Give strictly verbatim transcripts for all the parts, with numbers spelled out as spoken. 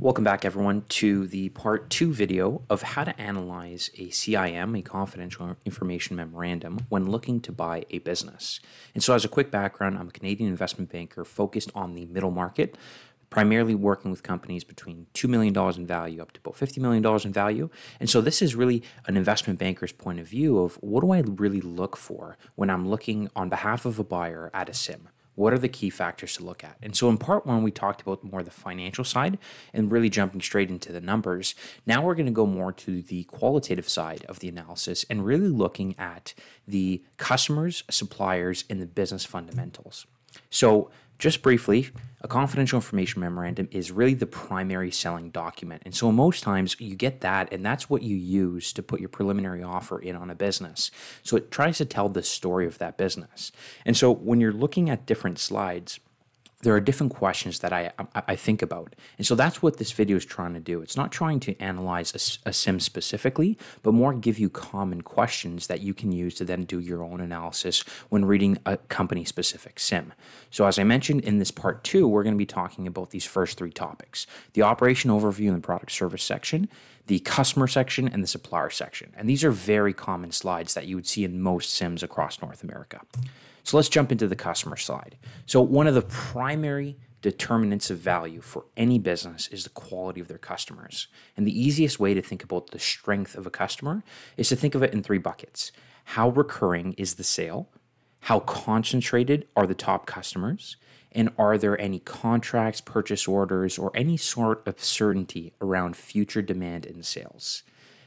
Welcome back, everyone, to the part two video of how to analyze a C I M, a confidential information memorandum, when looking to buy a business. And so as a quick background, I'm a Canadian investment banker focused on the middle market, primarily working with companies between two million dollars in value up to about fifty million dollars in value. And so this is really an investment banker's point of view of what do I really look for when I'm looking on behalf of a buyer at a C I M. What are the key factors to look at? And so in part one, we talked about more the financial side and really jumping straight into the numbers. Now we're going to go more to the qualitative side of the analysis and really looking at the customers, suppliers, and the business fundamentals. So just briefly, a confidential information memorandum is really the primary selling document. And so most times you get that, and that's what you use to put your preliminary offer in on a business. So it tries to tell the story of that business. And so when you're looking at different slides, there are different questions that I, I, I think about. And so that's what this video is trying to do. It's not trying to analyze a, a C I M specifically, but more give you common questions that you can use to then do your own analysis when reading a company-specific C I M. So as I mentioned in this part two, we're going to be talking about these first three topics: the operation overview and the product service section, the customer section, and the supplier section. And these are very common slides that you would see in most C I Ms across North America. So let's jump into the customer slide. So one of the primary determinants of value for any business is the quality of their customers. And the easiest way to think about the strength of a customer is to think of it in three buckets. How recurring is the sale? How concentrated are the top customers? And are there any contracts, purchase orders, or any sort of certainty around future demand and sales?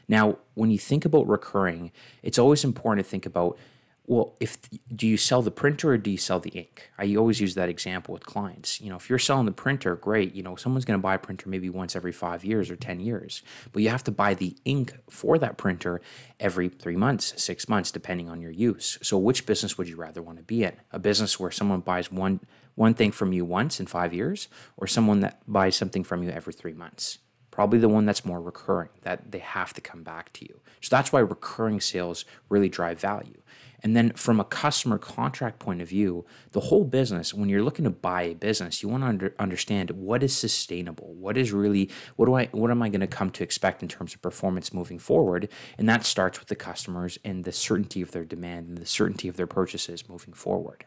Now, when you think about recurring, it's always important to think about, well, if do you sell the printer or do you sell the ink? I always use that example with clients. You know, if you're selling the printer, great. You know, someone's going to buy a printer maybe once every five years or ten years, but you have to buy the ink for that printer every three months, six months, depending on your use. So, which business would you rather want to be in? A business where someone buys one one thing from you once in five years, or someone that buys something from you every three months? Probably the one that's more recurring, that they have to come back to you. So that's why recurring sales really drive value. And then from a customer contract point of view, the whole business, when you're looking to buy a business, you want to under, understand what is sustainable, what is really, what do I, what am I going to come to expect in terms of performance moving forward? And that starts with the customers and the certainty of their demand and the certainty of their purchases moving forward.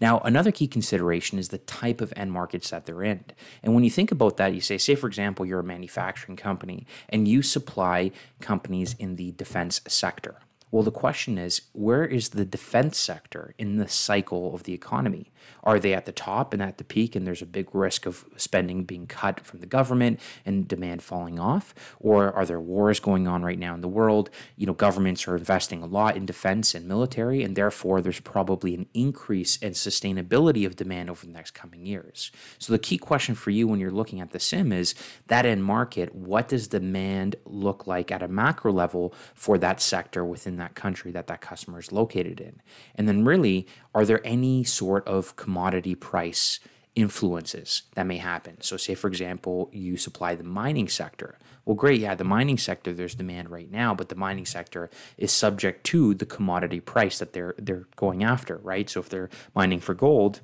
Now, another key consideration is the type of end markets that they're in. And when you think about that, you say, say, for example, you're a manufacturing company and you supply companies in the defense sector. Well, the question is, where is the defense sector in the cycle of the economy? Are they at the top and at the peak, and there's a big risk of spending being cut from the government and demand falling off? Or are there wars going on right now in the world? You know, governments are investing a lot in defense and military, and therefore there's probably an increase in sustainability of demand over the next coming years. So the key question for you when you're looking at the C I M is that end market, what does demand look like at a macro level for that sector within that country that that customer is located in? And then really, are there any sort of commodity price influences that may happen? So say, for example, you supply the mining sector. Well, great, yeah, the mining sector, there's demand right now, but the mining sector is subject to the commodity price that they're they're going after, right? So if they're mining for gold,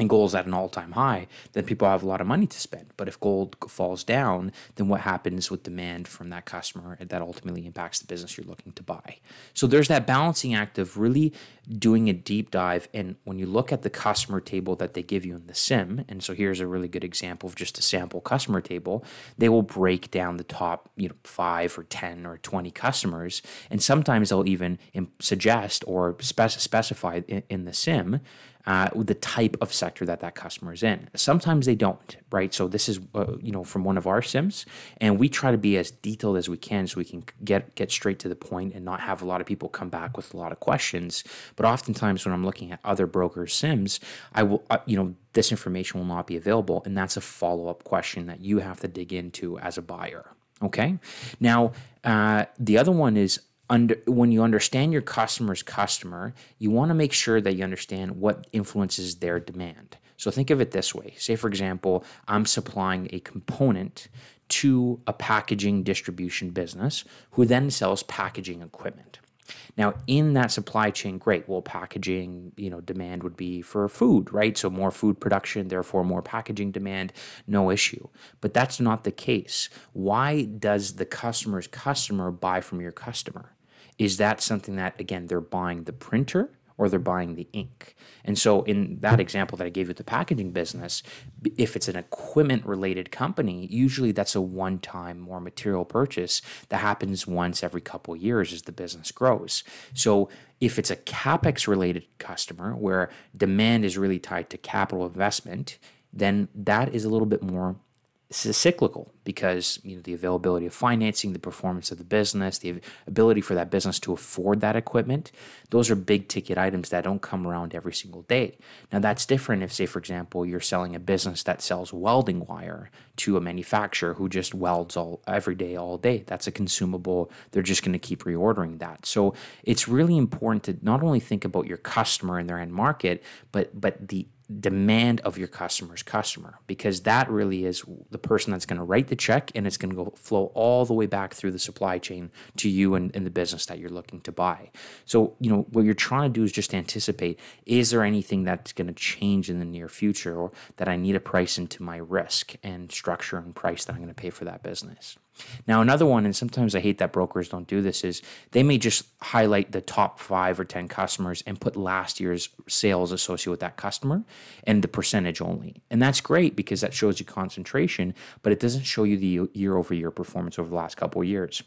and gold's at an all-time high, then people have a lot of money to spend. But if gold falls down, then what happens with demand from that customer that ultimately impacts the business you're looking to buy? So there's that balancing act of really doing a deep dive. And when you look at the customer table that they give you in the C I M, and so here's a really good example of just a sample customer table, they will break down the top, you know, five or ten or twenty customers. And sometimes they'll even suggest or spec specify in, in the C I M Uh, the type of sector that that customer is in. Sometimes they don't, right? So this is, uh, you know, from one of our C I Ms, and we try to be as detailed as we can so we can get get straight to the point and not have a lot of people come back with a lot of questions. But oftentimes when I'm looking at other brokers' C I Ms, I will, uh, you know, this information will not be available, and that's a follow-up question that you have to dig into as a buyer, okay? Now, uh, the other one is, Under, when you understand your customer's customer, you want to make sure that you understand what influences their demand. So think of it this way. Say, for example, I'm supplying a component to a packaging distribution business who then sells packaging equipment. Now, in that supply chain, great, well, packaging, you know, demand would be for food, right? So more food production, therefore more packaging demand, no issue. But that's not the case. Why does the customer's customer buy from your customer? Is that something that, again, they're buying the printer or they're buying the ink? And so in that example that I gave you with the packaging business, if it's an equipment-related company, usually that's a one-time more material purchase that happens once every couple of years as the business grows. So if it's a CapEx-related customer where demand is really tied to capital investment, then that is a little bit more cyclical because, you know, the availability of financing, the performance of the business, the ability for that business to afford that equipment, those are big ticket items that don't come around every single day. Now, that's different if, say, for example, you're selling a business that sells welding wire to a manufacturer who just welds all every day, all day. That's a consumable. They're just going to keep reordering that. So it's really important to not only think about your customer and their end market, but but the demand of your customer's customer, because that really is the person that's going to write the check, and it's going to go flow all the way back through the supply chain to you and, and the business that you're looking to buy. So, you know, what you're trying to do is just anticipate, is there anything that's going to change in the near future or that I need to price into my risk and structure and price that I'm going to pay for that business? Now, another one, and sometimes I hate that brokers don't do this, is they may just highlight the top five or ten customers and put last year's sales associated with that customer and the percentage only. And that's great because that shows you concentration, but it doesn't show you the year-over-year performance over the last couple of years.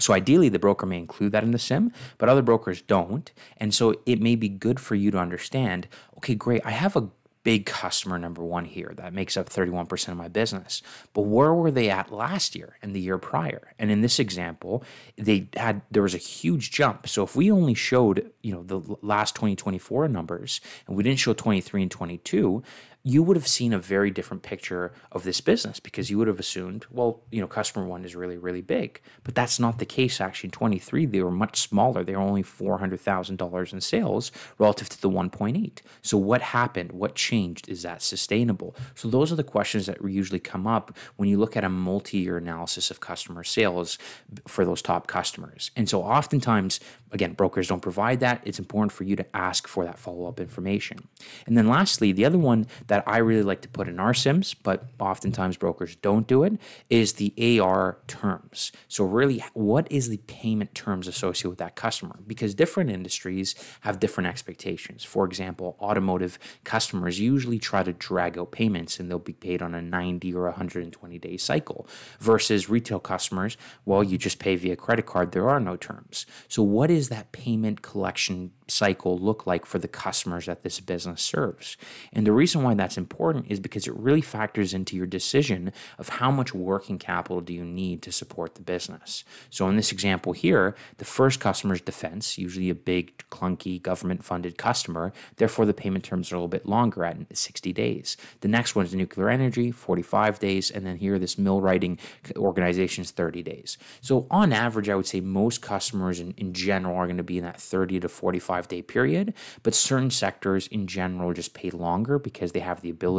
So ideally, the broker may include that in the C I M, but other brokers don't. And so it may be good for you to understand, okay, great, I have a big customer number one here that makes up thirty-one percent of my business. But where were they at last year and the year prior? And in this example, they had there was a huge jump. So if we only showed, you know, the last twenty twenty-four numbers and we didn't show twenty-three and twenty-two, you would have seen a very different picture of this business because you would have assumed, well, you know, customer one is really, really big, but that's not the case. Actually, in twenty-three, they were much smaller. They were only four hundred thousand dollars in sales relative to the one point eight. So what happened? What changed? Is that sustainable? So those are the questions that usually come up when you look at a multi-year analysis of customer sales for those top customers. And so oftentimes, again, brokers don't provide that. It's important for you to ask for that follow-up information. And then lastly, the other one that that I really like to put in our C I Ms, but oftentimes brokers don't do it, is the A R terms. So really, what is the payment terms associated with that customer? Because different industries have different expectations. For example, automotive customers usually try to drag out payments and they'll be paid on a ninety or one hundred twenty day cycle versus retail customers, well, you just pay via credit card, there are no terms. So what is that payment collection cycle look like for the customers that this business serves? And the reason why that that's important is because it really factors into your decision of how much working capital do you need to support the business. So in this example here, the first customer's defense, usually a big, clunky, government-funded customer, therefore the payment terms are a little bit longer at sixty days. The next one is nuclear energy, forty-five days, and then here this mill writing organization is thirty days. So on average, I would say most customers in, in general are going to be in that thirty to forty-five day period, but certain sectors in general just pay longer because they have the ability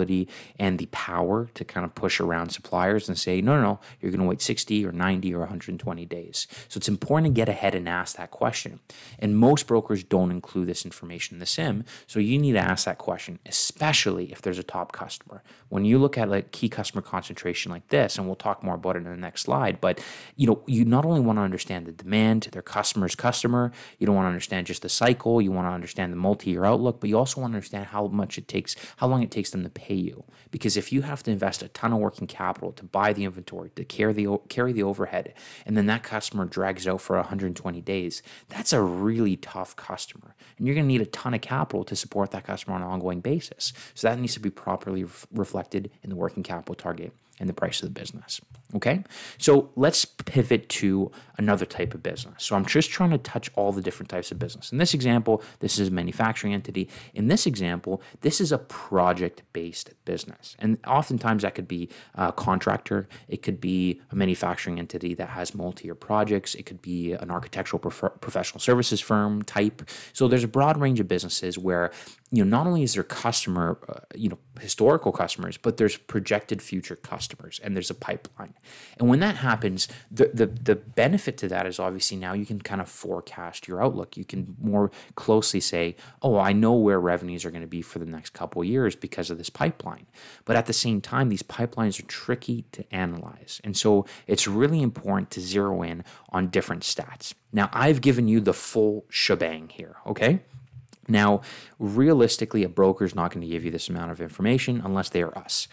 and the power to kind of push around suppliers and say, no, no, no, you're going to wait sixty or ninety or one hundred twenty days. So it's important to get ahead and ask that question. And most brokers don't include this information in the C I M. So you need to ask that question, especially if there's a top customer. When you look at like key customer concentration like this, and we'll talk more about it in the next slide, but you know, you not only want to understand the demand, their customer's customer, you don't want to understand just the cycle, you want to understand the multi-year outlook, but you also want to understand how much it takes, how long it takes takes them to pay you. Because if you have to invest a ton of working capital to buy the inventory, to carry the, carry the overhead, and then that customer drags out for one hundred twenty days, that's a really tough customer. And you're going to need a ton of capital to support that customer on an ongoing basis. So that needs to be properly ref- reflected in the working capital target and the price of the business. Okay, so let's pivot to another type of business. So I'm just trying to touch all the different types of business. In this example, this is a manufacturing entity. In this example, this is a project-based business. And oftentimes that could be a contractor. It could be a manufacturing entity that has multi-year projects. It could be an architectural prof- professional services firm type. So there's a broad range of businesses where, you know, not only is there customer, uh, you know, historical customers, but there's projected future customers and there's a pipeline. And when that happens, the, the, the benefit to that is obviously now you can kind of forecast your outlook. You can more closely say, oh, I know where revenues are going to be for the next couple of years because of this pipeline. But at the same time, these pipelines are tricky to analyze. And so it's really important to zero in on different stats. Now, I've given you the full shebang here, okay? Now, realistically, a broker is not going to give you this amount of information unless they are us,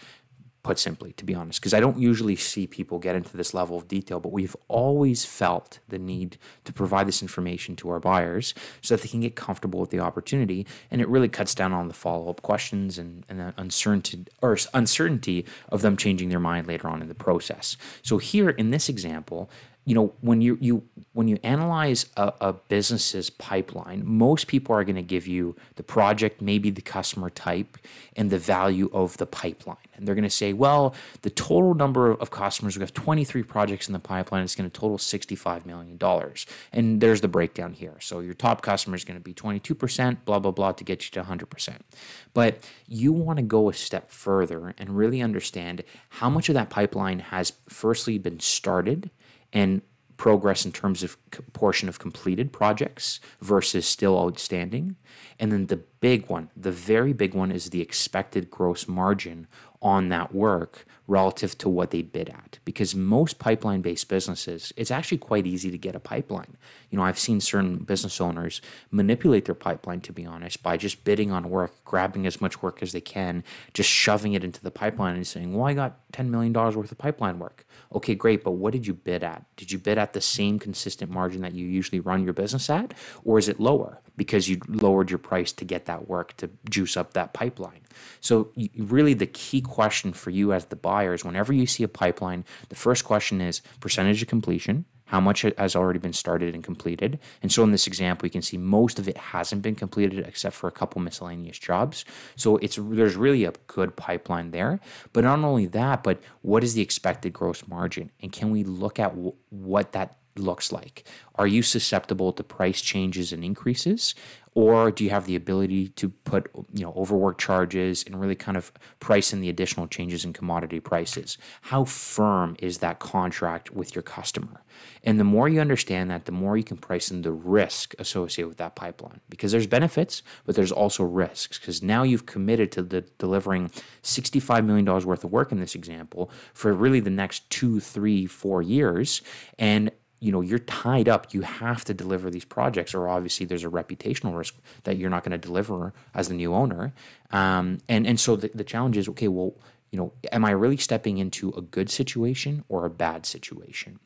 put simply, to be honest, because I don't usually see people get into this level of detail, but we've always felt the need to provide this information to our buyers so that they can get comfortable with the opportunity, and it really cuts down on the follow-up questions and, and the uncertainty, or uncertainty of them changing their mind later on in the process. So here in this example, you know, when you, you, when you analyze a, a business's pipeline, most people are going to give you the project, maybe the customer type, and the value of the pipeline. And they're going to say, well, the total number of customers, we have twenty-three projects in the pipeline, it's going to total sixty-five million dollars. And there's the breakdown here. So your top customer is going to be twenty-two percent, blah, blah, blah, to get you to one hundred percent. But you want to go a step further and really understand how much of that pipeline has firstly been started, and progress in terms of portion of completed projects versus still outstanding. And then the big one, the very big one, is the expected gross margin on that work relative to what they bid at. Because most pipeline-based businesses, it's actually quite easy to get a pipeline. You know, I've seen certain business owners manipulate their pipeline, to be honest, by just bidding on work, grabbing as much work as they can, just shoving it into the pipeline and saying, well, I got ten million dollars worth of pipeline work. Okay, great, but what did you bid at? Did you bid at the same consistent margin that you usually run your business at, or is it lower because you lowered your price to get that work to juice up that pipeline? So really the key question for you as the buyer is, whenever you see a pipeline, the first question is percentage of completion, how much has already been started and completed. And so in this example, you can see most of it hasn't been completed except for a couple miscellaneous jobs. So it's there's really a good pipeline there. But not only that, but what is the expected gross margin? And can we look at w what that looks like? Are you susceptible to price changes and increases? Or do you have the ability to put, you know, overwork charges and really kind of price in the additional changes in commodity prices? How firm is that contract with your customer? And the more you understand that, the more you can price in the risk associated with that pipeline, because there's benefits, but there's also risks, because now you've committed to the delivering sixty-five million dollars worth of work in this example for really the next two, three, four years. And you know, you're tied up. You have to deliver these projects, or obviously there's a reputational risk that you're not going to deliver as the new owner. Um, and, and so the, the challenge is, okay, well, you know, am I really stepping into a good situation or a bad situation?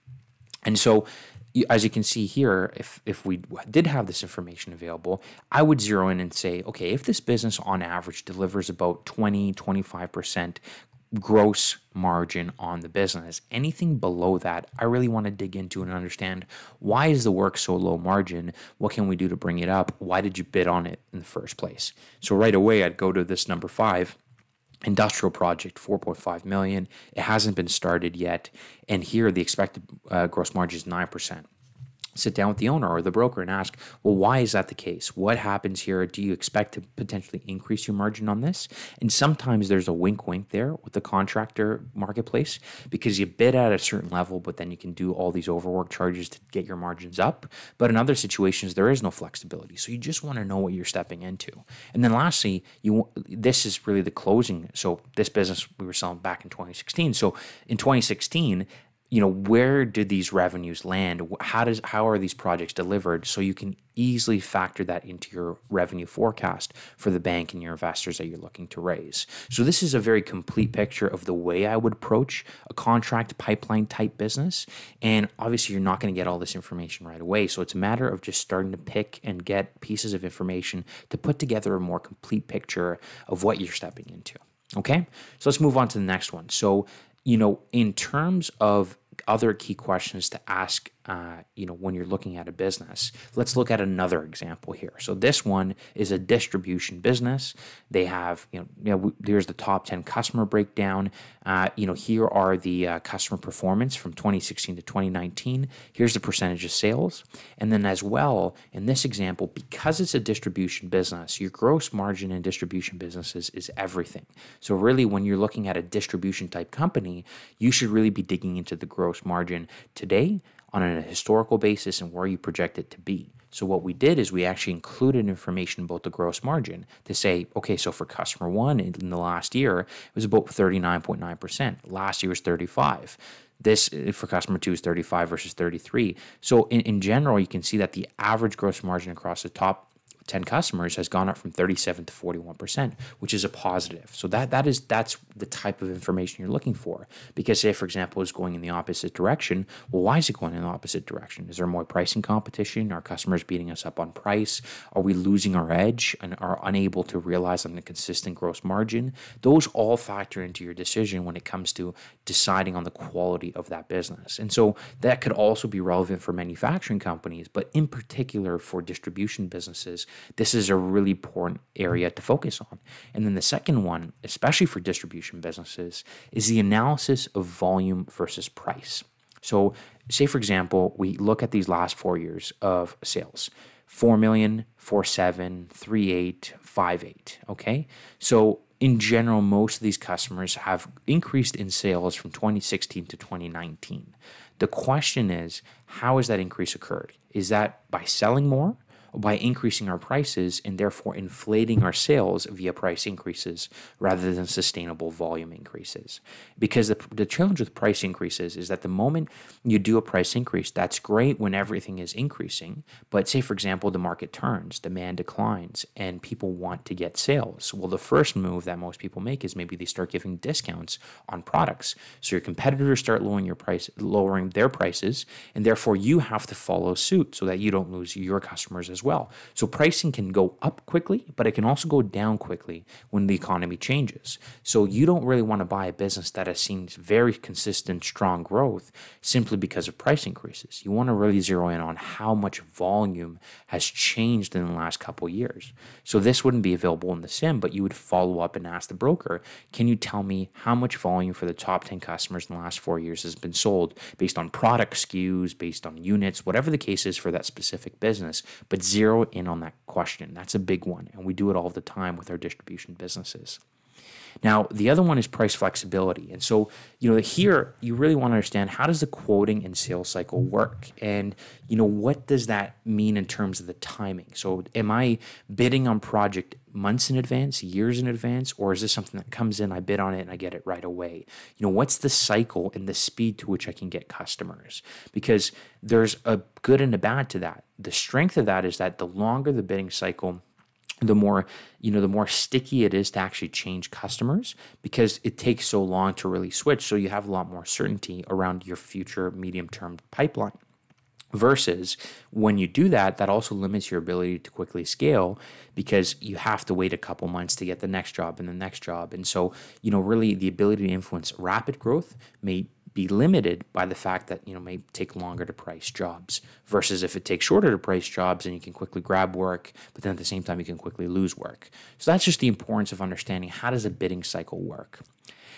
And so as you can see here, if, if we did have this information available, I would zero in and say, okay, if this business on average delivers about twenty, twenty-five percent gross margin on the business, anything below that, I really want to dig into and understand, why is the work so low margin? What can we do to bring it up? Why did you bid on it in the first place? So right away, I'd go to this number five, industrial project, four point five million. It hasn't been started yet. And here the expected uh, gross margin is nine percent. Sit down with the owner or the broker and ask, well, why is that the case? What happens here? Do you expect to potentially increase your margin on this? And sometimes there's a wink wink there with the contractor marketplace, because you bid at a certain level, but then you can do all these overwork charges to get your margins up. But in other situations, there is no flexibility. So you just want to know what you're stepping into. And then lastly, you this is really the closing. So this business we were selling back in twenty sixteen. So in twenty sixteen, you know, where did these revenues land? How does how are these projects delivered? So you can easily factor that into your revenue forecast for the bank and your investors that you're looking to raise. So this is a very complete picture of the way I would approach a contract pipeline type business. And obviously you're not going to get all this information right away. So it's a matter of just starting to pick and get pieces of information to put together a more complete picture of what you're stepping into. Okay, so let's move on to the next one. So, you know, in terms of other key questions to ask uh, you know, when you're looking at a business. Let's look at another example here. So this one is a distribution business. They have, you know, you know here's the top ten customer breakdown. Uh, you know, here are the uh, customer performance from twenty sixteen to twenty nineteen. Here's the percentage of sales. And then as well, in this example, because it's a distribution business, your gross margin in distribution businesses is everything. So really, when you're looking at a distribution type company, you should really be digging into the gross margin today on a historical basis and where you project it to be. So what we did is we actually included information about the gross margin to say, okay, so for customer one in the last year, it was about thirty-nine point nine percent. Last year was thirty-five. This for customer two is thirty-five versus thirty-three. So in, in general, you can see that the average gross margin across the top ten customers has gone up from thirty-seven to forty-one percent, which is a positive. So that that is that's the type of information you're looking for. Because say, for example, is going in the opposite direction. Well, why is it going in the opposite direction? Is there more pricing competition? Are customers beating us up on price? Are we losing our edge and are unable to realize on the consistent gross margin? Those all factor into your decision when it comes to deciding on the quality of that business. And so that could also be relevant for manufacturing companies, but in particular for distribution businesses, this is a really important area to focus on. And then the second one, especially for distribution businesses, is the analysis of volume versus price. So say, for example, we look at these last four years of sales, four million, four seven, three eight, five eight, okay? So in general, most of these customers have increased in sales from twenty sixteen to twenty nineteen. The question is, how has that increase occurred? Is that by selling more, by increasing our prices and therefore inflating our sales via price increases rather than sustainable volume increases? Because the, the challenge with price increases is that the moment you do a price increase, that's great when everything is increasing. But say, for example, the market turns, demand declines, and people want to get sales. Well, the first move that most people make is maybe they start giving discounts on products. So your competitors start lowering your price, lowering their prices, and therefore you have to follow suit so that you don't lose your customers as As well. So pricing can go up quickly, but it can also go down quickly when the economy changes. So you don't really want to buy a business that has seen very consistent, strong growth simply because of price increases. You want to really zero in on how much volume has changed in the last couple years. So this wouldn't be available in the C I M, but you would follow up and ask the broker, can you tell me how much volume for the top ten customers in the last four years has been sold based on product S K Us, based on units, whatever the case is for that specific business, but zero in on that question. That's a big one, and we do it all the time with our distribution businesses. Now, the other one is price flexibility. And so, you know, here you really want to understand, how does the quoting and sales cycle work? And, you know, what does that mean in terms of the timing? So am I bidding on project months in advance, years in advance, or is this something that comes in, I bid on it and I get it right away? You know, what's the cycle and the speed to which I can get customers? Because there's a good and a bad to that. The strength of that is that the longer the bidding cycle, the more, you know, the more sticky it is to actually change customers, because it takes so long to really switch. So you have a lot more certainty around your future medium-term pipeline. Versus when you do that, that also limits your ability to quickly scale, because you have to wait a couple months to get the next job and the next job. And so, you know, really the ability to influence rapid growth may be limited by the fact that, you know, may take longer to price jobs, versus if it takes shorter to price jobs and you can quickly grab work, but then at the same time you can quickly lose work. So that's just the importance of understanding, how does a bidding cycle work?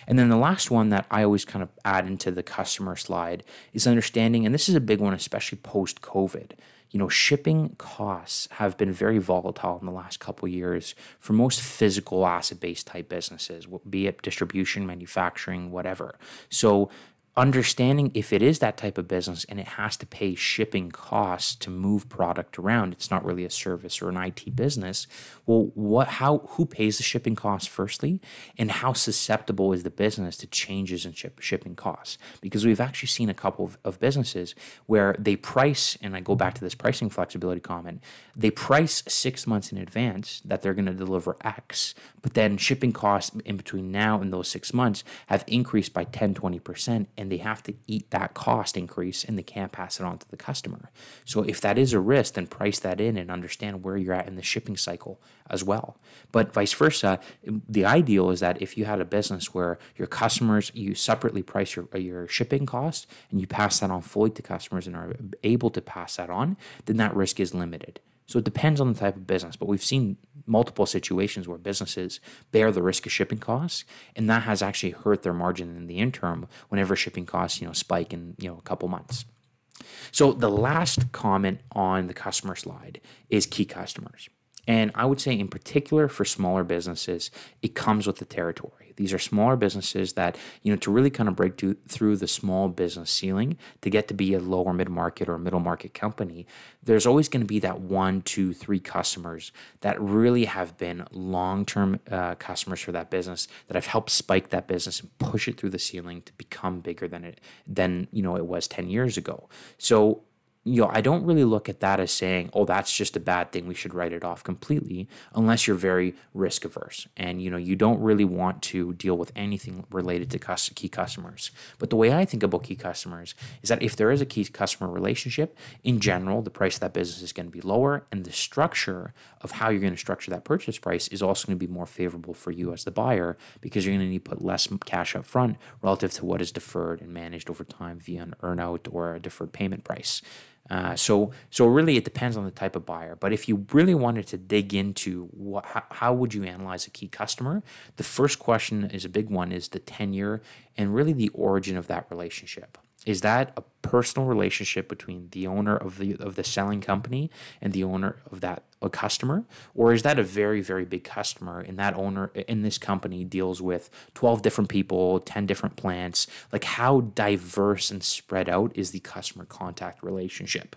And then the last one that I always kind of add into the customer slide is understanding, and this is a big one, especially post-COVID. You know, shipping costs have been very volatile in the last couple of years for most physical asset-based type businesses, be it distribution, manufacturing, whatever. So understanding, if it is that type of business and it has to pay shipping costs to move product around, it's not really a service or an I T business. Well, what, how, who pays the shipping costs firstly, and how susceptible is the business to changes in ship, shipping costs? Because we've actually seen a couple of, of businesses where they price, and I go back to this pricing flexibility comment, they price six months in advance that they're going to deliver X, but then shipping costs in between now and those six months have increased by ten, twenty percent. and they have to eat that cost increase and they can't pass it on to the customer. So if that is a risk, then price that in and understand where you're at in the shipping cycle as well. But vice versa, the ideal is that if you had a business where your customers, you separately price your, your shipping cost and you pass that on fully to customers and are able to pass that on, then that risk is limited. So it depends on the type of business, but we've seen multiple situations where businesses bear the risk of shipping costs, and that has actually hurt their margin in the interim whenever shipping costs, you know, spike in, you know, a couple months. So the last comment on the customer slide is key customers. And I would say in particular for smaller businesses, it comes with the territory. These are smaller businesses that, you know, to really kind of break to, through the small business ceiling to get to be a lower mid-market or middle market company, there's always going to be that one, two, three customers that really have been long-term uh, customers for that business that have helped spike that business and push it through the ceiling to become bigger than it, than, you know, it was ten years ago. So, you know, I don't really look at that as saying, oh, that's just a bad thing, we should write it off completely, unless you're very risk averse. And, you know, you don't really want to deal with anything related to key customers. But the way I think about key customers is that if there is a key customer relationship, in general, the price of that business is going to be lower, and the structure of how you're going to structure that purchase price is also going to be more favorable for you as the buyer, because you're going to need to put less cash up front relative to what is deferred and managed over time via an earnout or a deferred payment price. Uh, so, so really it depends on the type of buyer. But if you really wanted to dig into what, how, how would you analyze a key customer, the first question is a big one, is the tenure and really the origin of that relationship. Is that a personal relationship between the owner of the, of the selling company and the owner of that a customer? Or is that a very, very big customer, and that owner in this company deals with twelve different people, ten different plants? Like, how diverse and spread out is the customer contact relationship?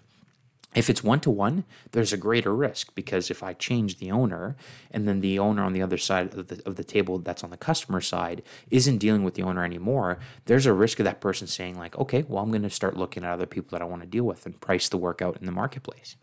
If it's one-to-one, there's a greater risk, because if I change the owner and then the owner on the other side of the, of the table that's on the customer side isn't dealing with the owner anymore, there's a risk of that person saying like, okay, well, I'm going to start looking at other people that I want to deal with and price the work out in the marketplace.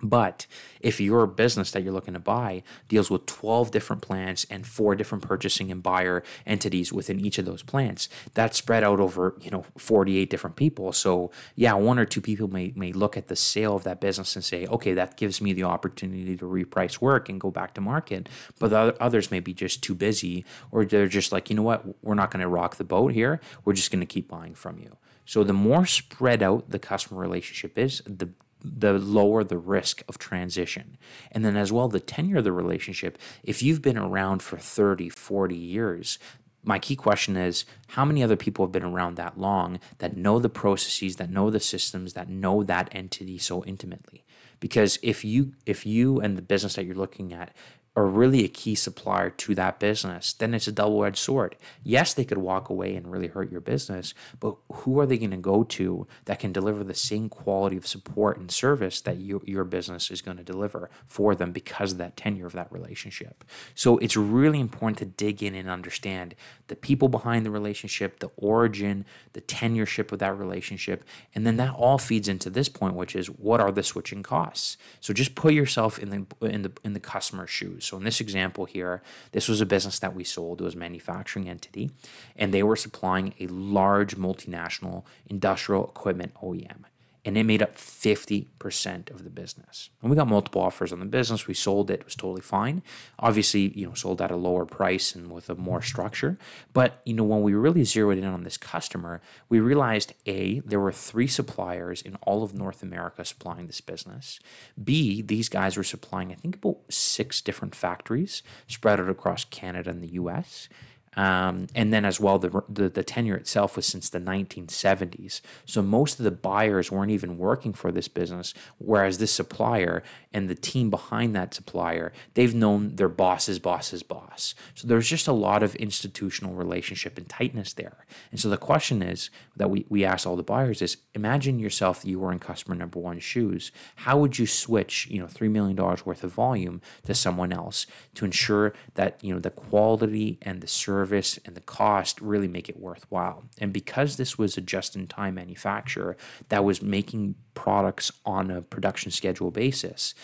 But if your business that you're looking to buy deals with twelve different plants and four different purchasing and buyer entities within each of those plants, that's spread out over, you know, forty-eight different people. So yeah, one or two people may, may look at the sale of that business and say, okay, that gives me the opportunity to reprice work and go back to market. But the other, others may be just too busy, or they're just like, you know what, we're not going to rock the boat here. We're just going to keep buying from you. So the more spread out the customer relationship is, the the lower the risk of transition. And then as well, the tenure of the relationship, if you've been around for thirty, forty years, my key question is, how many other people have been around that long that know the processes, that know the systems, that know that entity so intimately? Because if you, if you and the business that you're looking at are really a key supplier to that business, then it's a double-edged sword. Yes, they could walk away and really hurt your business, but who are they going to go to that can deliver the same quality of support and service that you, your business is going to deliver for them because of that tenure of that relationship? So it's really important to dig in and understand the people behind the relationship, the origin, the tenureship of that relationship, and then that all feeds into this point, which is, what are the switching costs? So just put yourself in the, in the, in the customer's shoes. So in this example here, this was a business that we sold. It was a manufacturing entity, and they were supplying a large multinational industrial equipment O E M, and it made up fifty percent of the business. And we got multiple offers on the business. We sold it. It was totally fine. Obviously, you know, sold at a lower price and with a more structure. But, you know, when we really zeroed in on this customer, we realized, A, there were three suppliers in all of North America supplying this business. B, these guys were supplying, I think, about six different factories spread out across Canada and the U S, Um, and then as well, the, the, the tenure itself was since the nineteen seventies. So most of the buyers weren't even working for this business, whereas this supplier and the team behind that supplier, they've known their boss's boss's boss. So there's just a lot of institutional relationship and tightness there. And so the question is that we, we asked all the buyers is, imagine yourself that you were in customer number one's shoes. How would you switch, you know, three million dollars worth of volume to someone else to ensure that, you know, the quality and the service and the cost really make it worthwhile? And because this was a just-in-time manufacturer that was making products on a production schedule basis,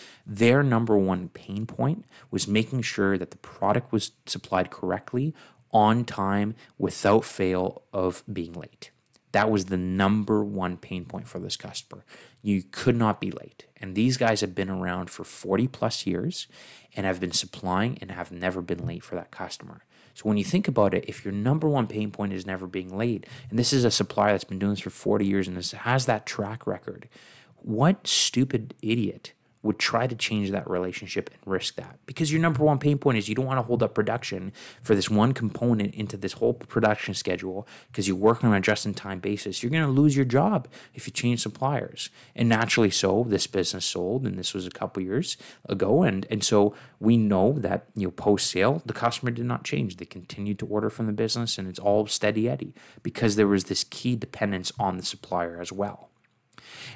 their number one pain point was making sure that the product was supplied correctly, on time, without fail of being late. That was the number one pain point for this customer. You could not be late. And these guys have been around for forty plus years and have been supplying and have never been late for that customer. So when you think about it, if your number one pain point is never being late, and this is a supplier that's been doing this for forty years and this has that track record, what stupid idiot would try to change that relationship and risk that? Because your number one pain point is you don't want to hold up production for this one component into this whole production schedule because you work on a just-in-time basis. You're going to lose your job if you change suppliers. And naturally so, this business sold, and this was a couple years ago. And, and so we know that, you know, post-sale, the customer did not change. They continued to order from the business, and it's all steady eddy because there was this key dependence on the supplier as well.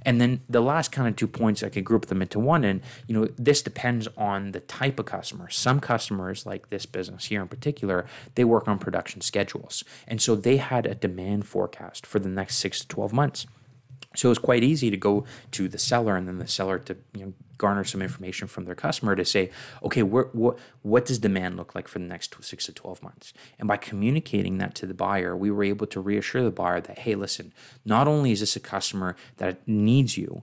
And then the last kind of two points, I could group them into one. And, you know, this depends on the type of customer. Some customers, like this business here in particular, they work on production schedules. And so they had a demand forecast for the next six to twelve months. So it's quite easy to go to the seller and then the seller to, you know, garner some information from their customer to say, okay, what what does demand look like for the next six to twelve months? And by communicating that to the buyer, we were able to reassure the buyer that, hey, listen, not only is this a customer that needs you,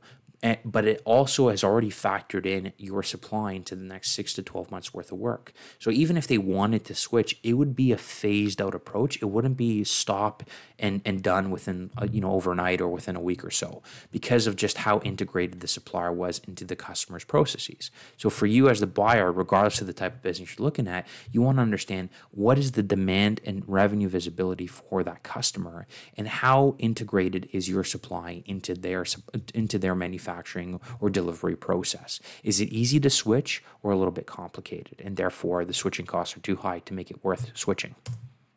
but it also has already factored in your supply into the next six to twelve months worth of work. So even if they wanted to switch, it would be a phased out approach. It wouldn't be stop and, and done within, you know, overnight or within a week or so, because of just how integrated the supplier was into the customer's processes. So for you as the buyer, regardless of the type of business you're looking at, you want to understand what is the demand and revenue visibility for that customer, and how integrated is your supply into their, into their manufacturing or delivery process. Is it easy to switch or a little bit complicated, and therefore the switching costs are too high to make it worth switching?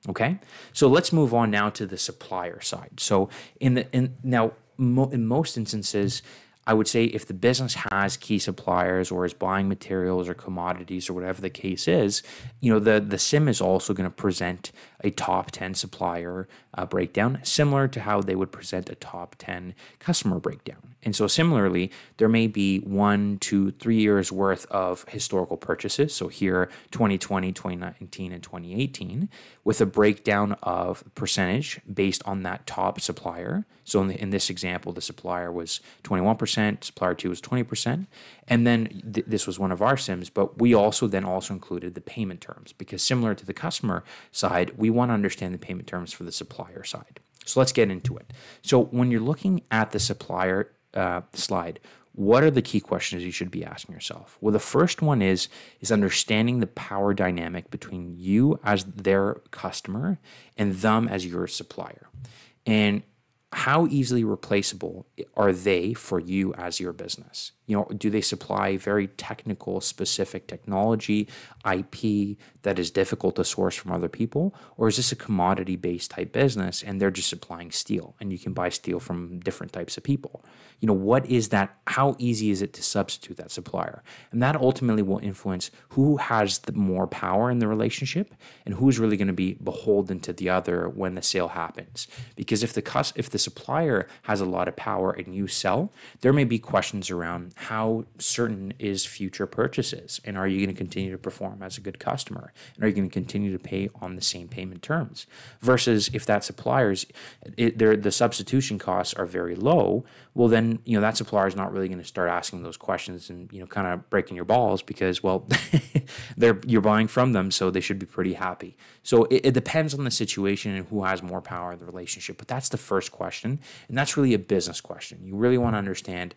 Okay, so let's move on now to the supplier side. So in the in now mo, in most instances, I would say if the business has key suppliers or is buying materials or commodities or whatever the case is, you know, the, the C I M is also going to present a top ten supplier uh, breakdown, similar to how they would present a top ten customer breakdown. And so similarly, there may be one, two, three years worth of historical purchases. So here, twenty twenty, twenty nineteen, and twenty eighteen, with a breakdown of percentage based on that top supplier. So in, the, in this example, the supplier was twenty-one percent. Supplier two was twenty percent, and then th this was one of our C I Ms, but we also then also included the payment terms, because similar to the customer side, we want to understand the payment terms for the supplier side. So let's get into it. So when you're looking at the supplier uh, slide, what are the key questions you should be asking yourself? Well, the first one is is understanding the power dynamic between you as their customer and them as your supplier, and how easily replaceable are they for you as your business? You know, do they supply very technical, specific technology, I P that is difficult to source from other people? Or is this a commodity-based type business and they're just supplying steel, and you can buy steel from different types of people? You know, what is that? How easy is it to substitute that supplier? And that ultimately will influence who has the more power in the relationship and who's really going to be beholden to the other when the sale happens. Because if the, if the The supplier has a lot of power and you sell, there may be questions around how certain is future purchases, and are you going to continue to perform as a good customer, and are you going to continue to pay on the same payment terms? Versus if that supplier's it, their the substitution costs are very low, well then, you know, that supplier is not really going to start asking those questions and, you know, kind of breaking your balls, because, well, they're you're buying from them, so they should be pretty happy. So it, it depends on the situation and who has more power in the relationship, but that's the first question. Question, and that's really a business question. You really want to understand,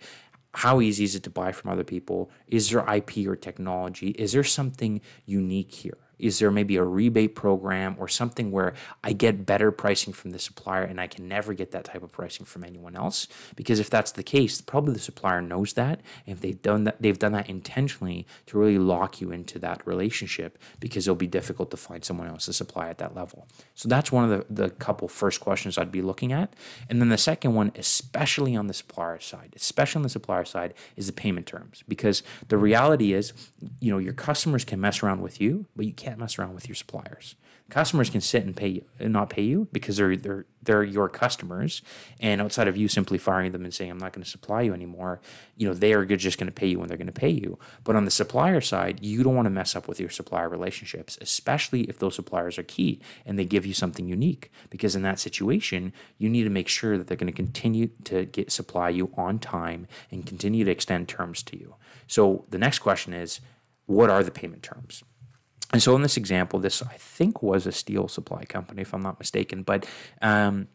how easy is it to buy from other people? Is there I P or technology? Is there something unique here? Is there maybe a rebate program or something where I get better pricing from the supplier and I can never get that type of pricing from anyone else? Because if that's the case, probably the supplier knows that, and if they've done that, they've done that intentionally to really lock you into that relationship, because it'll be difficult to find someone else to supply at that level. So that's one of the, the couple first questions I'd be looking at. And then the second one, especially on the supplier side, especially on the supplier side, is the payment terms. Because the reality is, you know, your customers can mess around with you, but you can't mess around with your suppliers. Customers can sit and pay you, not pay you, because they're they're they're your customers, and outside of you simply firing them and saying I'm not going to supply you anymore, you know they are just going to pay you when they're going to pay you. But on the supplier side, you don't want to mess up with your supplier relationships, especially if those suppliers are key and they give you something unique. Because in that situation, you need to make sure that they're going to continue to get supply you on time and continue to extend terms to you. So the next question is, what are the payment terms? And so in this example, this I think was a steel supply company, if I'm not mistaken, but um,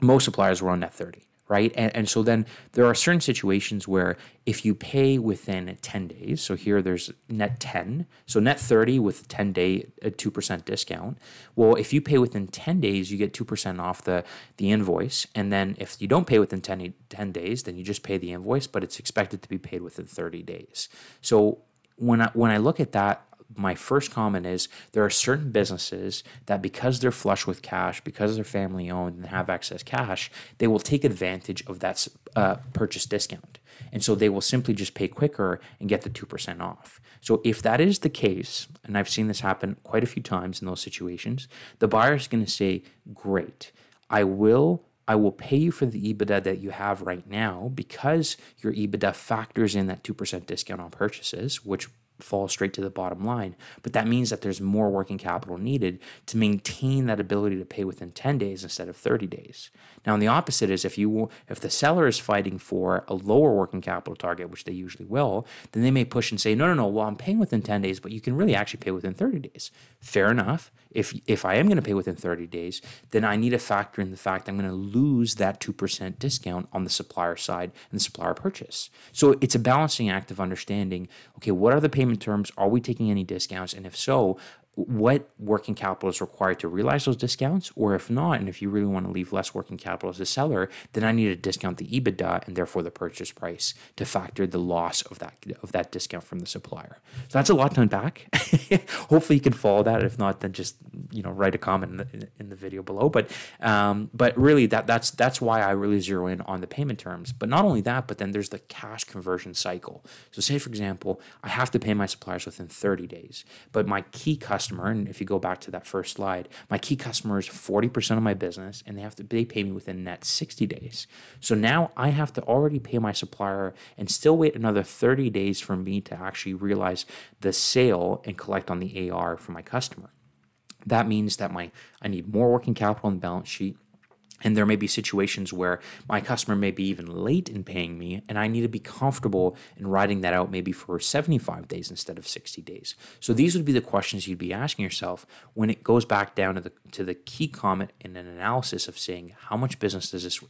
most suppliers were on net thirty, right? And, and so then there are certain situations where if you pay within ten days, so here there's net ten, so net thirty with a ten day, a two percent discount. Well, if you pay within ten days, you get two percent off the, the invoice. And then if you don't pay within ten days, then you just pay the invoice, but it's expected to be paid within thirty days. So when I, when I look at that, my first comment is there are certain businesses that because they're flush with cash, because they're family owned and have excess cash, they will take advantage of that uh, purchase discount. And so they will simply just pay quicker and get the two percent off. So if that is the case, and I've seen this happen quite a few times in those situations, the buyer is going to say, great, I will I will pay you for the EBITDA that you have right now because your EBITDA factors in that two percent discount on purchases, which fall straight to the bottom line. But that means that there's more working capital needed to maintain that ability to pay within ten days instead of thirty days. Now, and the opposite is if you if the seller is fighting for a lower working capital target, which they usually will, then they may push and say, no, no, no, well, I'm paying within ten days, but you can really actually pay within thirty days. Fair enough. If, if I am going to pay within thirty days, then I need to factor in the fact I'm going to lose that two percent discount on the supplier side and the supplier purchase. So it's a balancing act of understanding, okay, what are the payment terms? Are we taking any discounts? And if so, what working capital is required to realize those discounts? Or if not, and if you really want to leave less working capital as a seller, then I need to discount the EBITDA and therefore the purchase price to factor the loss of that of that discount from the supplier. So that's a lot to unpack. Hopefully you can follow that. If not, then just you know write a comment in the, in the video below. But um, but really that that's that's why I really zero in on the payment terms. But not only that, but then there's the cash conversion cycle. So say for example, I have to pay my suppliers within thirty days, but my key customer And if you go back to that first slide, my key customer is forty percent of my business, and they have to they pay me within net sixty days. So now I have to already pay my supplier and still wait another thirty days for me to actually realize the sale and collect on the A R from my customer. That means that my I need more working capital on the balance sheet. And there may be situations where my customer may be even late in paying me, and I need to be comfortable in riding that out maybe for seventy-five days instead of sixty days. So these would be the questions you'd be asking yourself when it goes back down to the, to the key comment in an analysis of saying how much business does this,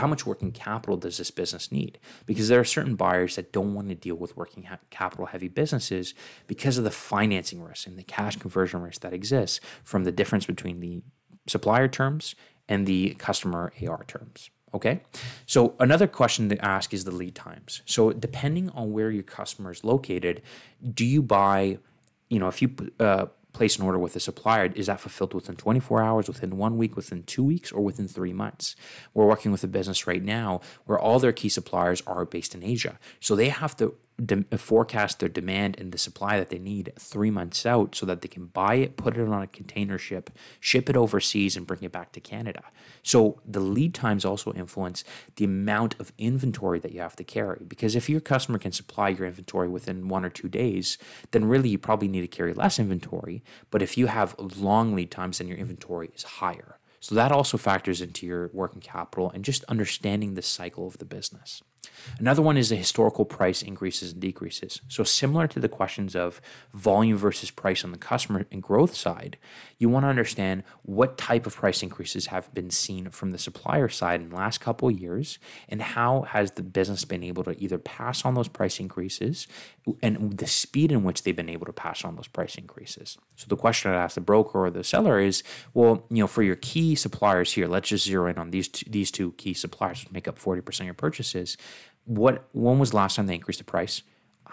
how much working capital does this business need? Because there are certain buyers that don't want to deal with working capital heavy businesses because of the financing risk and the cash conversion risk that exists from the difference between the supplier terms and the customer A R terms, okay? So another question to ask is the lead times. So depending on where your customer is located, do you buy, you know, if you uh, place an order with a supplier, is that fulfilled within twenty-four hours, within one week, within two weeks, or within three months? We're working with a business right now where all their key suppliers are based in Asia. So they have to forecast their demand and the supply that they need three months out so that they can buy it, put it on a container ship, ship it overseas, and bring it back to Canada. So the lead times also influence the amount of inventory that you have to carry, because if your customer can supply your inventory within one or two days, then really you probably need to carry less inventory. But if you have long lead times, then your inventory is higher. So that also factors into your working capital and just understanding the cycle of the business. Another one is the historical price increases and decreases. So similar to the questions of volume versus price on the customer and growth side, you want to understand what type of price increases have been seen from the supplier side in the last couple of years, and how has the business been able to either pass on those price increases and the speed in which they've been able to pass on those price increases. So the question I'd ask the broker or the seller is, well, you know, for your key suppliers here, let's just zero in on these two, these two key suppliers which make up forty percent of your purchases. What, when was the last time they increased the price?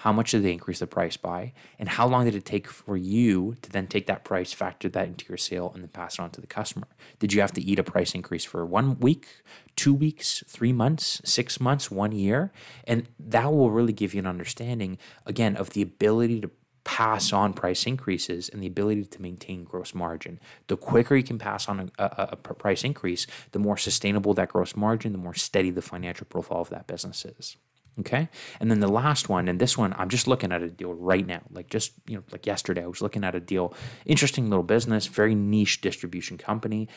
How much did they increase the price by? And how long did it take for you to then take that price, factor that into your sale, and then pass it on to the customer? Did you have to eat a price increase for one week, two weeks, three months, six months, one year? And that will really give you an understanding, again, of the ability to pass on price increases and the ability to maintain gross margin. The quicker you can pass on a, a, a price increase, the more sustainable that gross margin, the more steady the financial profile of that business is. Okay. And then the last one, and this one, I'm just looking at a deal right now. Like just, you know, like yesterday, I was looking at a deal, interesting little business, very niche distribution company.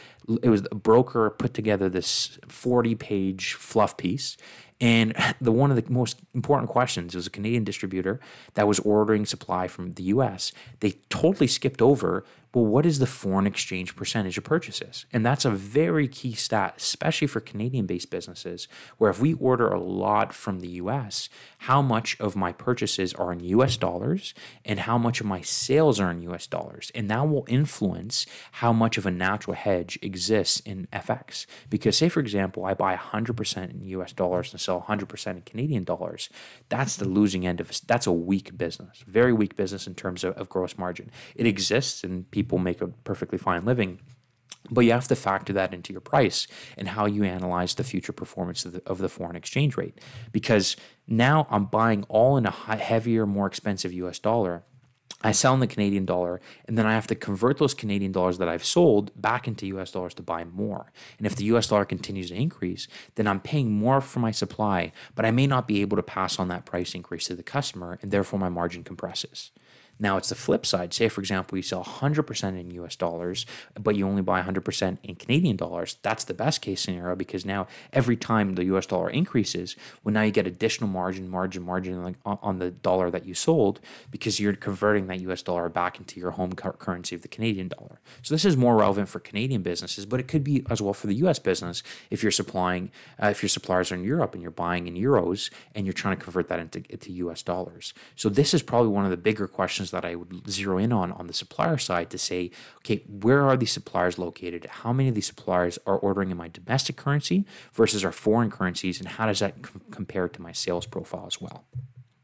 It was a broker put together this forty page fluff piece. And the one of the most important questions was a Canadian distributor that was ordering supply from the U S. They totally skipped over, well, what is the foreign exchange percentage of purchases? And that's a very key stat, especially for Canadian-based businesses, where if we order a lot from the U S, how much of my purchases are in U S dollars and how much of my sales are in U S dollars. And that will influence how much of a natural hedge exists in F X. Because say, for example, I buy one hundred percent in U S dollars and sell one hundred percent in Canadian dollars, that's the losing end of it. That's a weak business, very weak business in terms of, of gross margin. It exists and people make a perfectly fine living, but you have to factor that into your price and how you analyze the future performance of the, of the foreign exchange rate. Because now I'm buying all in a high, heavier, more expensive U S dollar. I sell in the Canadian dollar, and then I have to convert those Canadian dollars that I've sold back into U S dollars to buy more. And if the U S dollar continues to increase, then I'm paying more for my supply, but I may not be able to pass on that price increase to the customer, and therefore my margin compresses. Now, it's the flip side. Say, for example, you sell one hundred percent in U S dollars, but you only buy one hundred percent in Canadian dollars. That's the best case scenario, because now every time the U S dollar increases, well, now you get additional margin, margin, margin on the dollar that you sold, because you're converting that U S dollar back into your home currency of the Canadian dollar. So this is more relevant for Canadian businesses, but it could be as well for the U S business if you're supplying, uh, if your suppliers are in Europe and you're buying in euros and you're trying to convert that into, into U S dollars. So this is probably one of the bigger questions that I would zero in on on the supplier side to say, okay, where are these suppliers located? How many of these suppliers are ordering in my domestic currency versus our foreign currencies, and how does that com compare to my sales profile as well?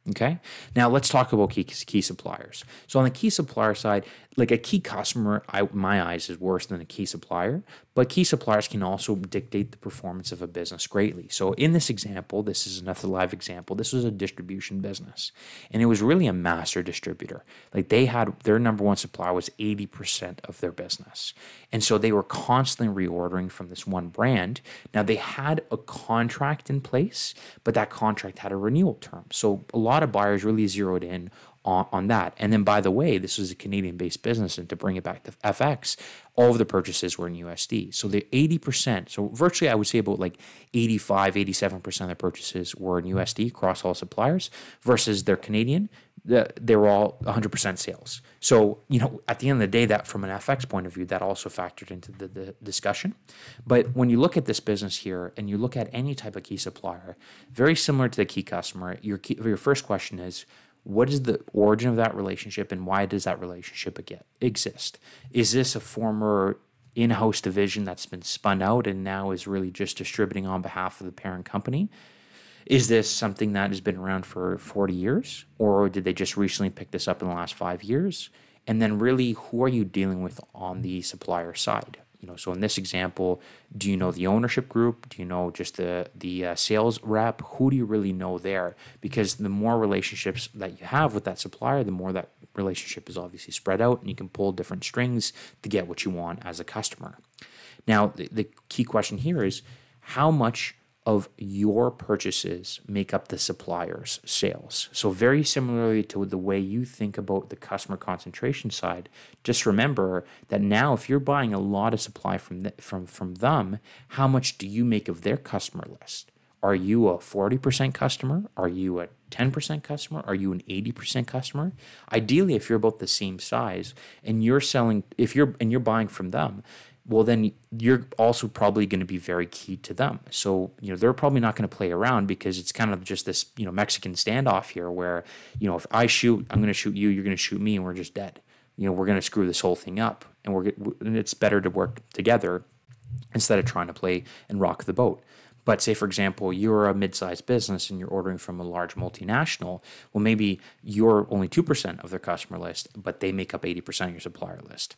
Okay, now let's talk about key, key suppliers. So on the key supplier side, like a key customer, I, my eyes is worse than a key supplier, but key suppliers can also dictate the performance of a business greatly. So in this example, this is another live example. This was a distribution business, and it was really a master distributor. Like they had, their number one supplier was eighty percent of their business. And so they were constantly reordering from this one brand. Now they had a contract in place, but that contract had a renewal term. So a lot A lot of buyers really zeroed in on, on that. And then, by the way, this was a Canadian-based business, and to bring it back to F X, all of the purchases were in U S D. So the eighty percent, so virtually I would say about like eighty-five, eighty-seven percent of the purchases were in U S D across all suppliers, versus their Canadian, the, they were all one hundred percent sales. So, you know, at the end of the day, that from an F X point of view, that also factored into the, the discussion. But when you look at this business here and you look at any type of key supplier, very similar to the key customer, your, key, your first question is, what is the origin of that relationship and why does that relationship exist? Is this a former in-house division that's been spun out and now is really just distributing on behalf of the parent company? Is this something that has been around for forty years, or did they just recently pick this up in the last five years? And then really, who are you dealing with on the supplier side? You know, so in this example, do you know the ownership group? Do you know just the, the uh, sales rep? Who do you really know there? Because the more relationships that you have with that supplier, the more that relationship is obviously spread out, and you can pull different strings to get what you want as a customer. Now, the, the key question here is, how much of your purchases make up the supplier's sales? So very similarly to the way you think about the customer concentration side, just remember that now if you're buying a lot of supply from, the, from, from them, how much do you make of their customer list? Are you a forty percent customer? Are you a ten percent customer? Are you an eighty percent customer? Ideally, if you're about the same size and you're selling, if you're, and you're buying from them, well, then you're also probably going to be very key to them. So, you know, they're probably not going to play around, because it's kind of just this, you know, Mexican standoff here where, you know, if I shoot, I'm going to shoot you, you're going to shoot me, and we're just dead. You know, we're going to screw this whole thing up, and we're and it's better to work together instead of trying to play and rock the boat. But say, for example, you're a mid-sized business and you're ordering from a large multinational. Well, maybe you're only two percent of their customer list, but they make up eighty percent of your supplier list.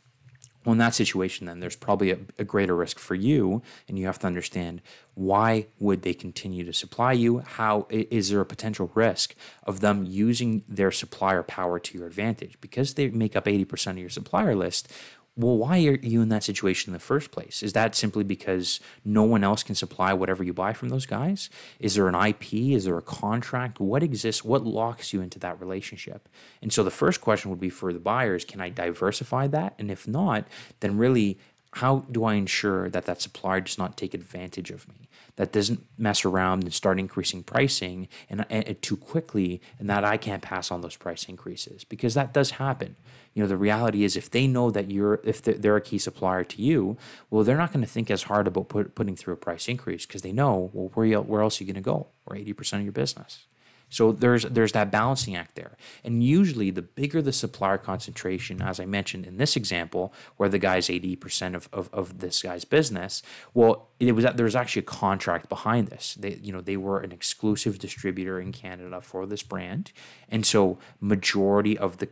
Well, in that situation, then there's probably a, a greater risk for you, and you have to understand, why would they continue to supply you? How is there a potential risk of them using their supplier power to your advantage? Because they make up eighty percent of your supplier list. Well, why are you in that situation in the first place? Is that simply because no one else can supply whatever you buy from those guys? Is there an I P? Is there a contract? What exists? What locks you into that relationship? And so the first question would be for the buyers, can I diversify that? And if not, then really, how do I ensure that that supplier does not take advantage of me, that doesn't mess around and start increasing pricing and, and too quickly, and that I can't pass on those price increases? Because that does happen. You know, the reality is, if they know that you're, if they're a key supplier to you, well, they're not going to think as hard about put, putting through a price increase, because they know, well, where, where else are you going to go? We're eighty percent of your business. So there's there's that balancing act there. And usually the bigger the supplier concentration, as I mentioned in this example, where the guy's eighty percent of, of, of this guy's business, well, it was that there was actually a contract behind this. They, you know, they were an exclusive distributor in Canada for this brand. And so majority of the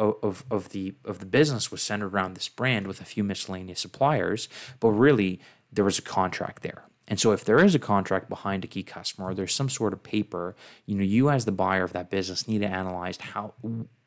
of, of the of the business was centered around this brand with a few miscellaneous suppliers, but really there was a contract there. And so if there is a contract behind a key customer, or there's some sort of paper, you know, you as the buyer of that business need to analyze how,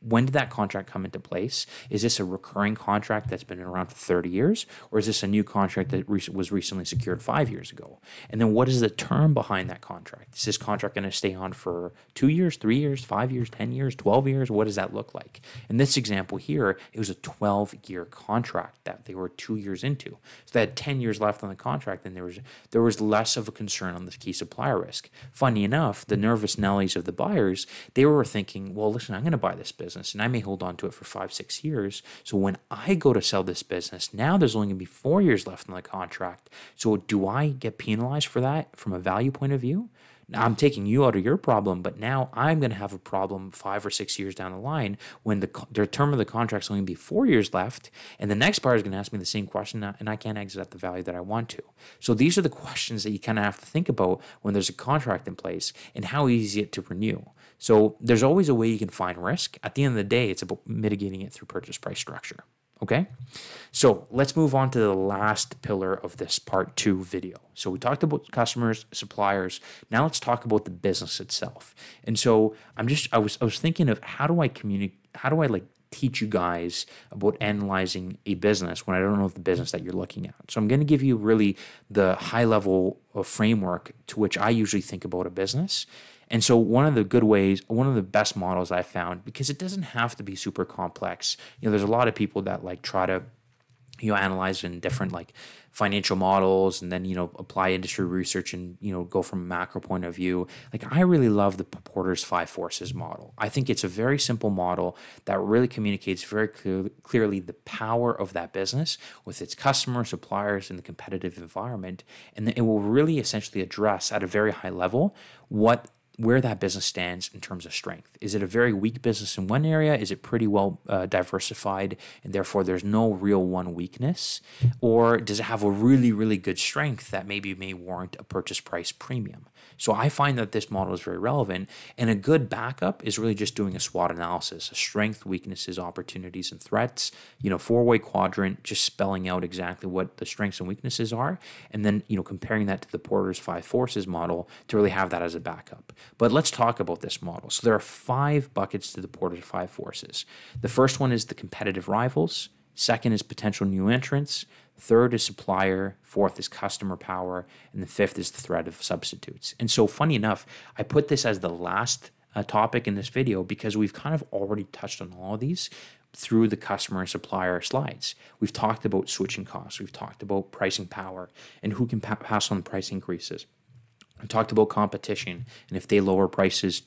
when did that contract come into place? Is this a recurring contract that's been around for thirty years? Or is this a new contract that re was recently secured five years ago? And then what is the term behind that contract? Is this contract going to stay on for two years, three years, five years, ten years, twelve years? What does that look like? In this example here, it was a twelve year contract that they were two years into. So they had ten years left on the contract, and there was, there was less of a concern on the key supplier risk. Funny enough, the nervous Nellies of the buyers, they were thinking, well, listen, I'm going to buy this business. Business, and I may hold on to it for five, six years. So when I go to sell this business, now there's only going to be four years left on the contract. So do I get penalized for that from a value point of view? Now I'm taking you out of your problem, but now I'm going to have a problem five or six years down the line when the, the term of the contract is only going to be four years left, and the next buyer is going to ask me the same question, and I can't exit at the value that I want to. So these are the questions that you kind of have to think about when there's a contract in place, and how easy it to renew. So there's always a way you can find risk. At the end of the day, it's about mitigating it through purchase price structure. Okay, so let's move on to the last pillar of this part two video. So we talked about customers, suppliers. Now let's talk about the business itself. And so I'm just, I was, I was thinking of how do I communicate, how do I like teach you guys about analyzing a business when I don't know the business that you're looking at. So I'm going to give you really the high level of framework to which I usually think about a business. And so one of the good ways, one of the best models I found, because it doesn't have to be super complex. You know, there's a lot of people that like try to, you know, analyze in different like financial models, and then, you know, apply industry research and, you know, go from a macro point of view. Like, I really love the Porter's Five Forces model. I think it's a very simple model that really communicates very clear, clearly the power of that business with its customers, suppliers, and the competitive environment. And then it will really essentially address at a very high level what where that business stands in terms of strength. Is it a very weak business in one area? Is it pretty well uh, diversified, and therefore there's no real one weakness? Or does it have a really, really good strength that maybe may warrant a purchase price premium? So I find that this model is very relevant, and a good backup is really just doing a SWOT analysis, a strength, weaknesses, opportunities, and threats, you know, four-way quadrant, just spelling out exactly what the strengths and weaknesses are, and then, you know, comparing that to the Porter's Five Forces model to really have that as a backup. But let's talk about this model. So there are five buckets to the Porter's Five Forces. The first one is the competitive rivals. Second is potential new entrants. Third is supplier. Fourth is customer power. And the fifth is the threat of substitutes. And so funny enough, I put this as the last uh, topic in this video because we've kind of already touched on all of these through the customer and supplier slides. We've talked about switching costs. We've talked about pricing power and who can pa pass on price increases. We've talked about competition, and if they lower prices,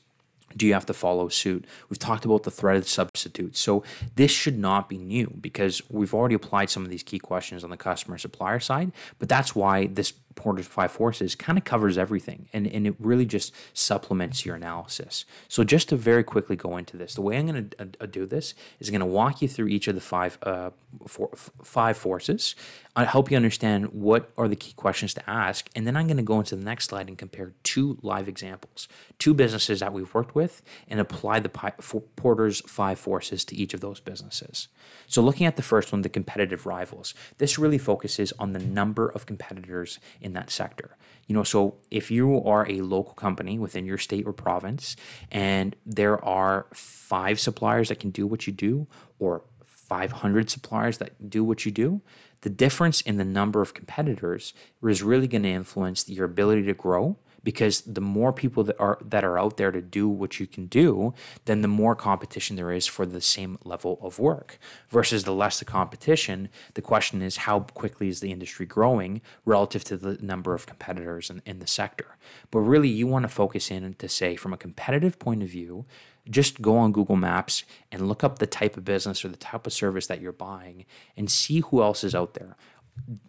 do you have to follow suit? We've talked about the threat of substitutes. So this should not be new because we've already applied some of these key questions on the customer supplier side, but that's why this Porter's Five Forces kind of covers everything, and, and it really just supplements your analysis. So just to very quickly go into this, the way I'm going to uh, do this is going to walk you through each of the five, uh, four, five forces. I'll help you understand what are the key questions to ask, and then I'm going to go into the next slide and compare two live examples, two businesses that we've worked with, and apply the pi for Porter's Five Forces to each of those businesses. So looking at the first one, the competitive rivals, this really focuses on the number of competitors in that sector. You know, so if you are a local company within your state or province, and there are five suppliers that can do what you do, or five hundred suppliers that do what you do, the difference in the number of competitors is really going to influence your ability to grow, because the more people that are that are out there to do what you can do, then the more competition there is for the same level of work. Versus the less the competition, the question is how quickly is the industry growing relative to the number of competitors in, in the sector. But really, you want to focus in to say, from a competitive point of view, just go on Google Maps and look up the type of business or the type of service that you're buying and see who else is out there.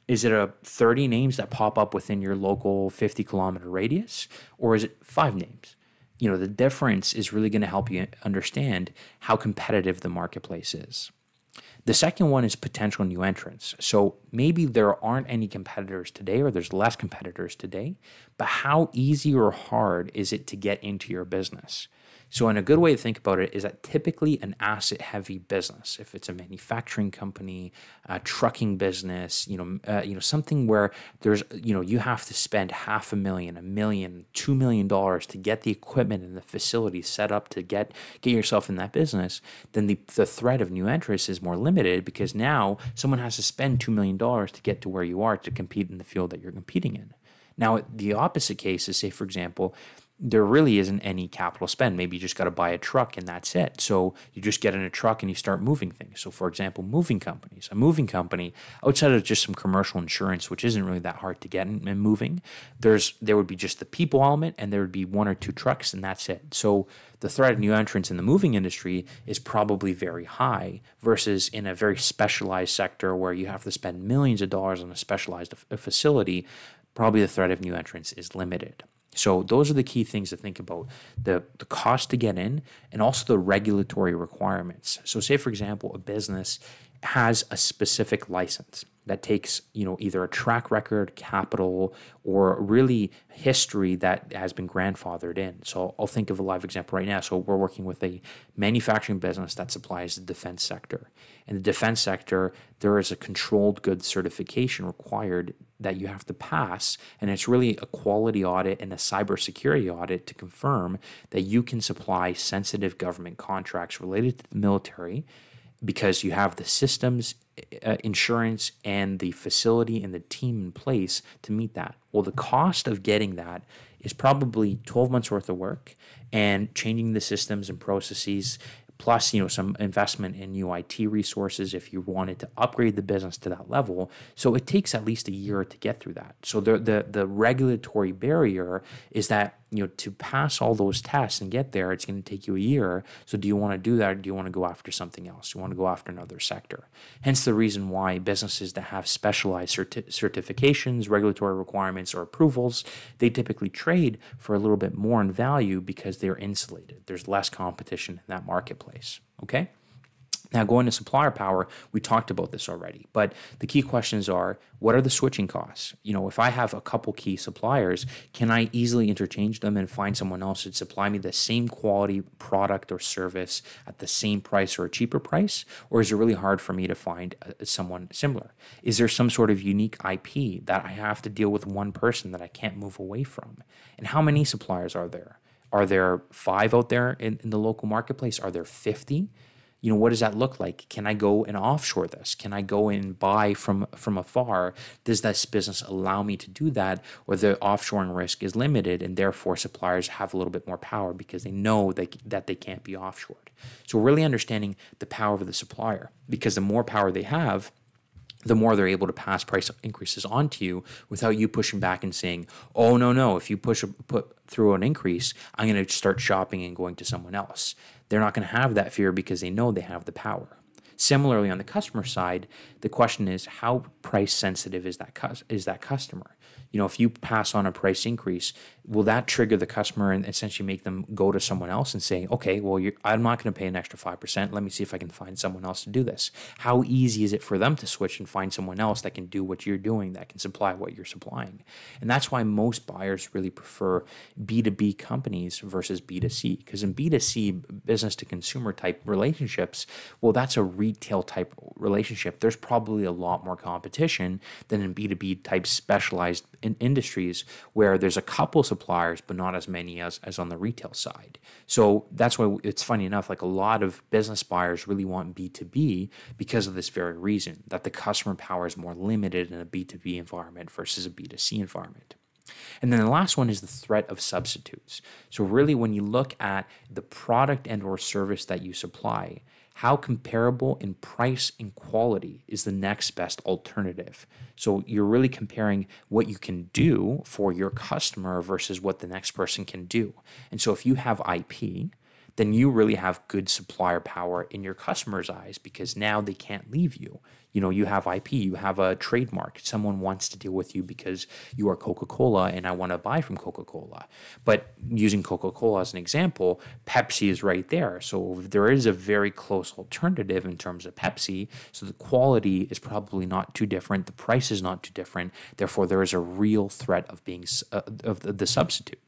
Is it a thirty names that pop up within your local fifty kilometer radius, or is it five names? You know, the difference is really going to help you understand how competitive the marketplace is. The second one is potential new entrants. So maybe there aren't any competitors today, or there's less competitors today, but how easy or hard is it to get into your business? So, and a good way to think about it is that typically an asset-heavy business, if it's a manufacturing company, a trucking business, you know, uh, you know, something where there's, you know, you have to spend half a million, a million, two million dollars to get the equipment and the facility set up to get get yourself in that business, then the the threat of new entrants is more limited, because now someone has to spend two million dollars to get to where you are to compete in the field that you're competing in. Now, the opposite case is, say, for example, there really isn't any capital spend. Maybe you just got to buy a truck and that's it. So you just get in a truck and you start moving things. So for example, moving companies. A moving company, outside of just some commercial insurance, which isn't really that hard to get in, in moving, there's there would be just the people element, and there would be one or two trucks, and that's it. So the threat of new entrants in the moving industry is probably very high, versus in a very specialized sector where you have to spend millions of dollars on a specialized facility, probably the threat of new entrants is limited. So those are the key things to think about, the, the cost to get in, and also the regulatory requirements. So say, for example, a business has a specific license that takes, you know, either a track record, capital, or really history that has been grandfathered in. So I'll think of a live example right now. So we're working with a manufacturing business that supplies the defense sector. In the defense sector, there is a controlled goods certification required that you have to pass, and it's really a quality audit and a cybersecurity audit to confirm that you can supply sensitive government contracts related to the military, because you have the systems, uh, insurance, and the facility and the team in place to meet that. Well, the cost of getting that is probably twelve months worth of work, and changing the systems and processes, plus, you know, some investment in new I T resources if you wanted to upgrade the business to that level. So it takes at least a year to get through that. So the the, the regulatory barrier is that, you know, to pass all those tests and get there, it's going to take you a year. So do you want to do that, or do you want to go after something else? Do you want to go after another sector? Hence the reason why businesses that have specialized certi certifications, regulatory requirements, or approvals, they typically trade for a little bit more in value, because they're insulated. There's less competition in that marketplace, okay? Now, going to supplier power, we talked about this already, but the key questions are, what are the switching costs? You know, if I have a couple key suppliers, can I easily interchange them and find someone else who'd supply me the same quality product or service at the same price or a cheaper price? Or is it really hard for me to find uh, someone similar? Is there some sort of unique I P that I have to deal with one person that I can't move away from? And how many suppliers are there? Are there five out there in, in the local marketplace? Are there fifty? You know, what does that look like? Can I go and offshore this? Can I go and buy from, from afar? Does this business allow me to do that? Or the offshoring risk is limited, and therefore suppliers have a little bit more power because they know they, that they can't be offshored. So really understanding the power of the supplier, because the more power they have, the more they're able to pass price increases onto you without you pushing back and saying, oh, no, no, if you push a, put through an increase, I'm going to start shopping and going to someone else. They're not going to have that fear because they know they have the power. Similarly, on the customer side, the question is, how price sensitive is that cu- is that customer? You know, if you pass on a price increase, will that trigger the customer and essentially make them go to someone else and say, okay, well, you're, I'm not going to pay an extra five percent. Let me see if I can find someone else to do this. How easy is it for them to switch and find someone else that can do what you're doing, that can supply what you're supplying? And that's why most buyers really prefer B two B companies versus B two C, because in B two C, business to consumer type relationships, well, that's a retail type relationship. There's probably a lot more competition than in B two B type specialized in industries where there's a couple suppliers but not as many as, as on the retail side. So that's why it's funny enough, like a lot of business buyers really want B two B because of this very reason, that the customer power is more limited in a B two B environment versus a B two C environment. And then the last one is the threat of substitutes. So really, when you look at the product and or service that you supply, how comparable in price and quality is the next best alternative? So you're really comparing what you can do for your customer versus what the next person can do. And so if you have I P, then you really have good supplier power in your customer's eyes, because now they can't leave you. You know, you have I P, you have a trademark. Someone wants to deal with you because you are Coca-Cola and I want to buy from Coca-Cola. But using Coca-Cola as an example, Pepsi is right there. So there is a very close alternative in terms of Pepsi. So the quality is probably not too different. The price is not too different. Therefore, there is a real threat of being uh, of the, the substitute.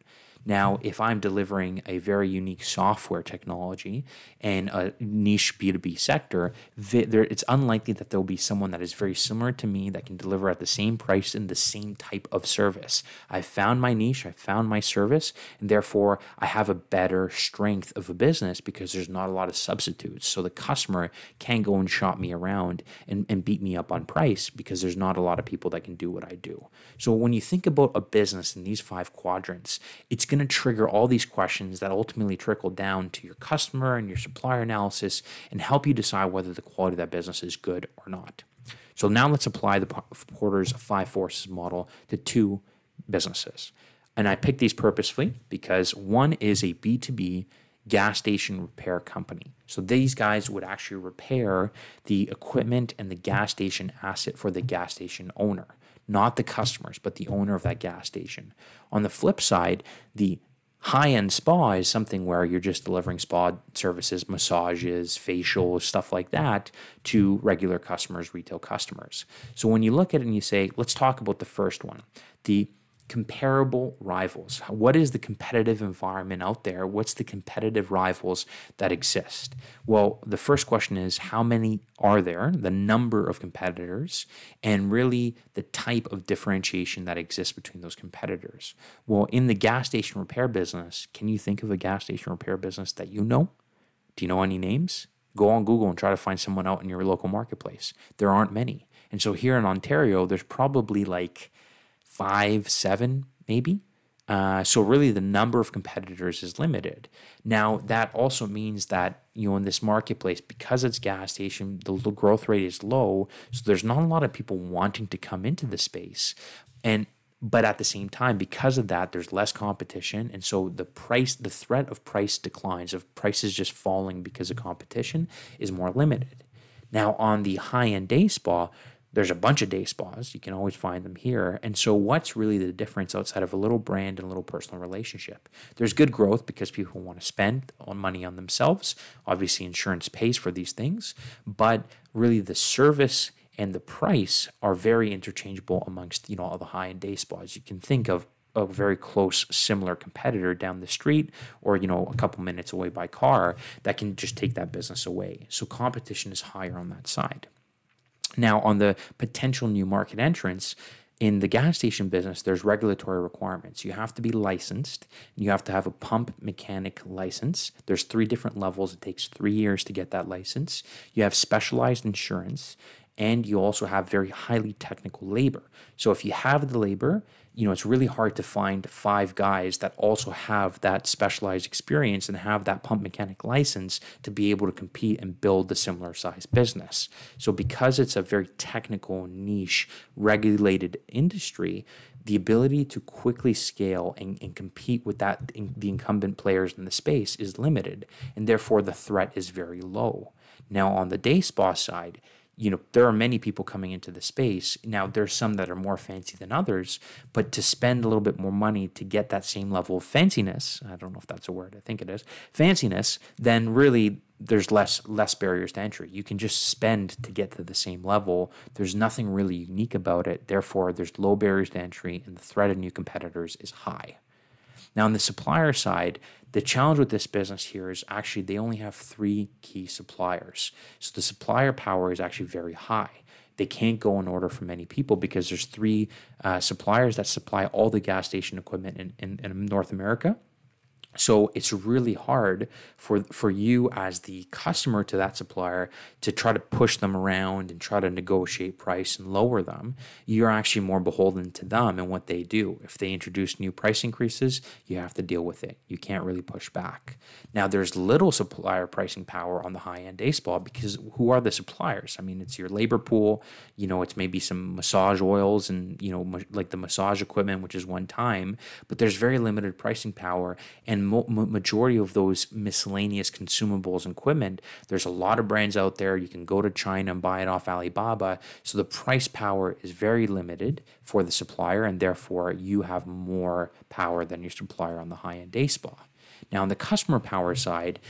Now, if I'm delivering a very unique software technology and a niche B two B sector, it's unlikely that there'll be someone that is very similar to me that can deliver at the same price and the same type of service. I found my niche, I found my service, and therefore I have a better strength of a business because there's not a lot of substitutes. So the customer can go and shop me around and, and beat me up on price because there's not a lot of people that can do what I do. So when you think about a business in these five quadrants, it's going to trigger all these questions that ultimately trickle down to your customer and your supplier analysis and help you decide whether the quality of that business is good or not. So now let's apply the Porter's Five Forces model to two businesses. And I picked these purposefully because one is a B two B gas station repair company. So these guys would actually repair the equipment and the gas station asset for the gas station owner. Not the customers, but the owner of that gas station. On the flip side, the high-end spa is something where you're just delivering spa services, massages, facial, stuff like that to regular customers, retail customers. So when you look at it and you say, let's talk about the first one, the comparable rivals. What is the competitive environment out there? What's the competitive rivals that exist? Well, the first question is, how many are there, the number of competitors, and really the type of differentiation that exists between those competitors? Well, in the gas station repair business, can you think of a gas station repair business that you know? Do you know any names? Go on Google and try to find someone out in your local marketplace. There aren't many. And so here in Ontario, there's probably like five, seven, maybe. Uh, so really the number of competitors is limited. Now, that also means that, you know, in this marketplace, because it's gas station, the, the growth rate is low. So there's not a lot of people wanting to come into the space. And But at the same time, because of that, there's less competition. And so the price, the threat of price declines, of prices just falling because of competition, is more limited. Now, on the high-end day spa, there's a bunch of day spas. You can always find them here. And so what's really the difference outside of a little brand and a little personal relationship? There's good growth because people want to spend on money on themselves. Obviously, insurance pays for these things. But really, the service and the price are very interchangeable amongst, you know, all the high-end day spas. You can think of a very close, similar competitor down the street, or, you know, a couple minutes away by car, that can just take that business away. So competition is higher on that side. Now, on the potential new market entrants, in the gas station business, there's regulatory requirements. You have to be licensed. You have to have a pump mechanic license. There's three different levels. It takes three years to get that license. You have specialized insurance. and you also have very highly technical labor. So if you have the labor, you know, it's really hard to find five guys that also have that specialized experience and have that pump mechanic license to be able to compete and build the similar size business. So because it's a very technical, niche, regulated industry, the ability to quickly scale and, and compete with that in, the incumbent players in the space is limited, and therefore the threat is very low. Now on the day spa side, you know, there are many people coming into the space. Now, there's some that are more fancy than others, but to spend a little bit more money to get that same level of fanciness, I don't know if that's a word, I think it is, fanciness, then really there's less less barriers to entry. You can just spend to get to the same level. There's nothing really unique about it. Therefore, there's low barriers to entry, and the threat of new competitors is high. Now, on the supplier side, the challenge with this business here is actually they only have three key suppliers. So the supplier power is actually very high. They can't go in order for many people because there's three uh, suppliers that supply all the gas station equipment in, in, in North America. So it's really hard for, for you as the customer to that supplier to try to push them around and try to negotiate price and lower them. You're actually more beholden to them and what they do. If they introduce new price increases, you have to deal with it. You can't really push back. Now, there's little supplier pricing power on the high-end day spa because who are the suppliers? I mean, it's your labor pool. You know, it's maybe some massage oils and, you know, like the massage equipment, which is one time, but there's very limited pricing power. And majority of those miscellaneous consumables and equipment, there's a lot of brands out there. You can go to China and buy it off Alibaba. So the price power is very limited for the supplier, and therefore you have more power than your supplier on the high-end day spa. Now, on the customer power side,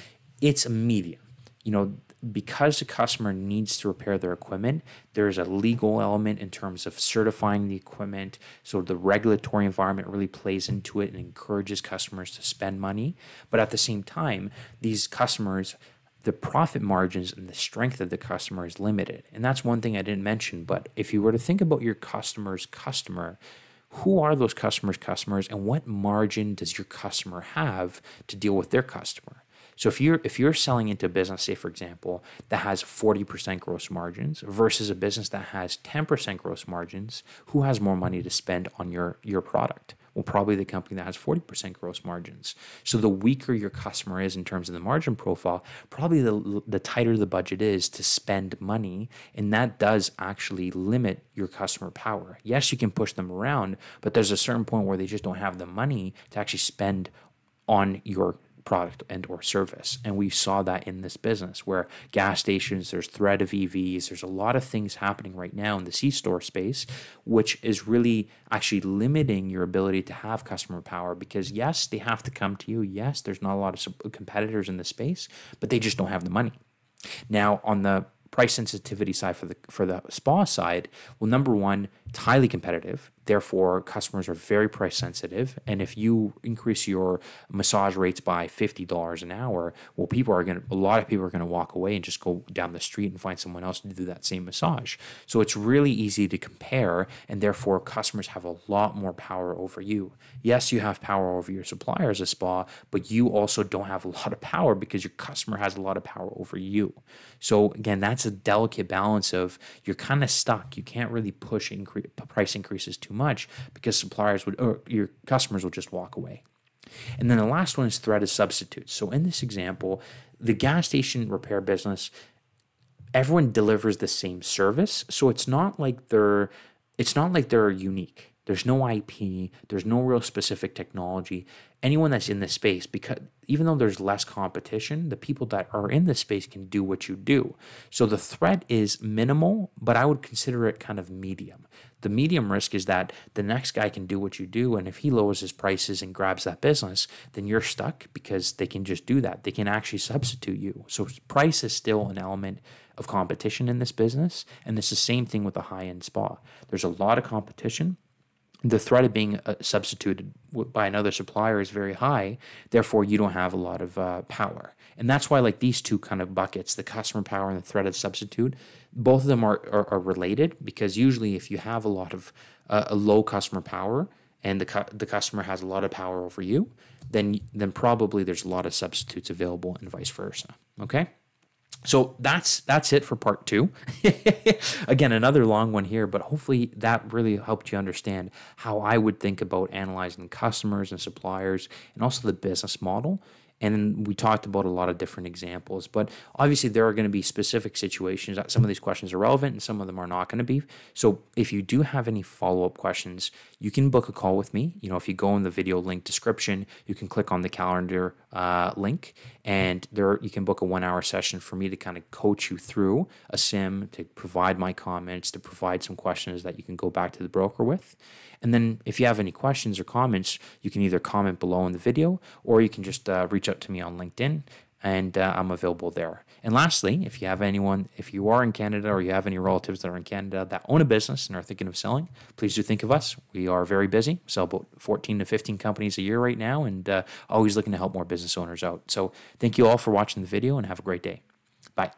it's a medium. You know, because the customer needs to repair their equipment, there's a legal element in terms of certifying the equipment. So the regulatory environment really plays into it and encourages customers to spend money. But at the same time, these customers, the profit margins and the strength of the customer is limited. And that's one thing I didn't mention. But if you were to think about your customer's customer, who are those customers' customers, and what margin does your customer have to deal with their customer? So if you're, if you're selling into a business, say, for example, that has forty percent gross margins versus a business that has ten percent gross margins, who has more money to spend on your, your product? Well, probably the company that has forty percent gross margins. So the weaker your customer is in terms of the margin profile, probably the, the tighter the budget is to spend money. And that does actually limit your customer power. Yes, you can push them around, but there's a certain point where they just don't have the money to actually spend on your product and or service. And we saw that in this business where gas stations, there's threat of E Vs, there's a lot of things happening right now in the C-store space, which is really actually limiting your ability to have customer power because yes, they have to come to you. Yes, there's not a lot of competitors in the space, but they just don't have the money. Now on the price sensitivity side for the for the spa side, well, number one, it's highly competitive. Therefore, customers are very price sensitive. And if you increase your massage rates by fifty dollars an hour, well, people are going to, a lot of people are going to walk away and just go down the street and find someone else to do that same massage. So it's really easy to compare. And therefore, customers have a lot more power over you. Yes, you have power over your supplier as a spa, but you also don't have a lot of power because your customer has a lot of power over you. So again, that's a delicate balance of you're kind of stuck. You can't really push incre- price increases too much because suppliers would, or your customers will just walk away. And then the last one is threat of substitutes. So in this example, the gas station repair business, everyone delivers the same service. So it's not like they're, it's not like they're unique. There's no I P, there's no real specific technology. Anyone that's in this space, because even though there's less competition, the people that are in this space can do what you do. So the threat is minimal, but I would consider it kind of medium. The medium risk is that the next guy can do what you do, and if he lowers his prices and grabs that business, then you're stuck because they can just do that. They can actually substitute you. So price is still an element of competition in this business, and it's the same thing with the high-end spa. There's a lot of competition. The threat of being uh, substituted by another supplier is very high. Therefore, you don't have a lot of uh, power. And that's why like these two kind of buckets, the customer power and the threat of substitute, both of them are, are, are related because usually if you have a lot of uh, a low customer power and the, cu the customer has a lot of power over you, then, then probably there's a lot of substitutes available and vice versa. Okay. So that's that's it for part two. Again, another long one here, but hopefully that really helped you understand how I would think about analyzing customers and suppliers and also the business model. And we talked about a lot of different examples, but obviously there are going to be specific situations that some of these questions are relevant and some of them are not going to be. So if you do have any follow-up questions, you can book a call with me. You know, if you go in the video link description, you can click on the calendar uh, link, and there you can book a one-hour session for me to kind of coach you through a C I M, to provide my comments, to provide some questions that you can go back to the broker with. And then if you have any questions or comments, you can either comment below in the video, or you can just uh, reach out to me on LinkedIn, and uh, I'm available there. And lastly, if you have anyone, if you are in Canada or you have any relatives that are in Canada that own a business and are thinking of selling, please do think of us. We are very busy. We sell about fourteen to fifteen companies a year right now, and uh, always looking to help more business owners out. So thank you all for watching the video, and have a great day. Bye.